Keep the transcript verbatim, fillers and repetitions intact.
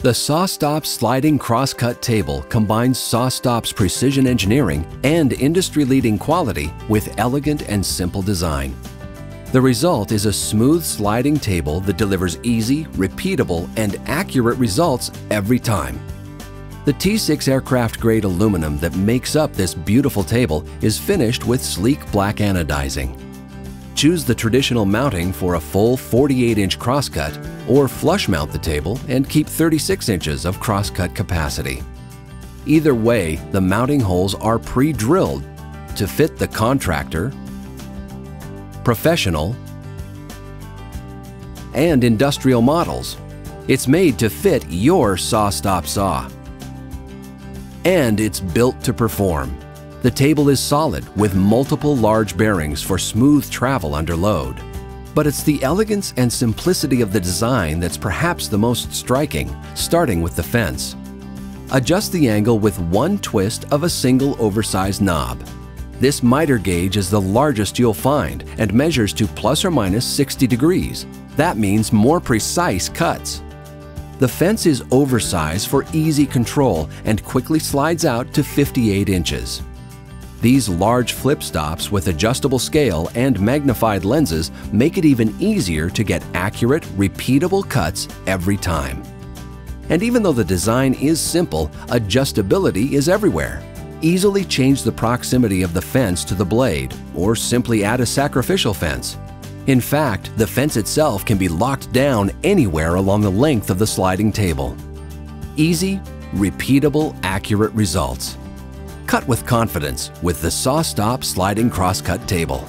The SawStop sliding crosscut table combines SawStop's precision engineering and industry-leading quality with elegant and simple design. The result is a smooth sliding table that delivers easy, repeatable, and accurate results every time. The T six aircraft-grade aluminum that makes up this beautiful table is finished with sleek black anodizing. Choose the traditional mounting for a full forty-eight inch crosscut, or flush mount the table and keep thirty-six inches of crosscut capacity. Either way, the mounting holes are pre-drilled to fit the contractor, professional, and industrial models. It's made to fit your SawStop saw. And it's built to perform. The table is solid with multiple large bearings for smooth travel under load. But it's the elegance and simplicity of the design that's perhaps the most striking, starting with the fence. Adjust the angle with one twist of a single oversized knob. This miter gauge is the largest you'll find and measures to plus or minus sixty degrees. That means more precise cuts. The fence is oversized for easy control and quickly slides out to fifty-eight inches. These large flip stops with adjustable scale and magnified lenses make it even easier to get accurate, repeatable cuts every time. And even though the design is simple, adjustability is everywhere. Easily change the proximity of the fence to the blade, or simply add a sacrificial fence. In fact, the fence itself can be locked down anywhere along the length of the sliding table. Easy, repeatable, accurate results. Cut with confidence with the SawStop sliding crosscut table.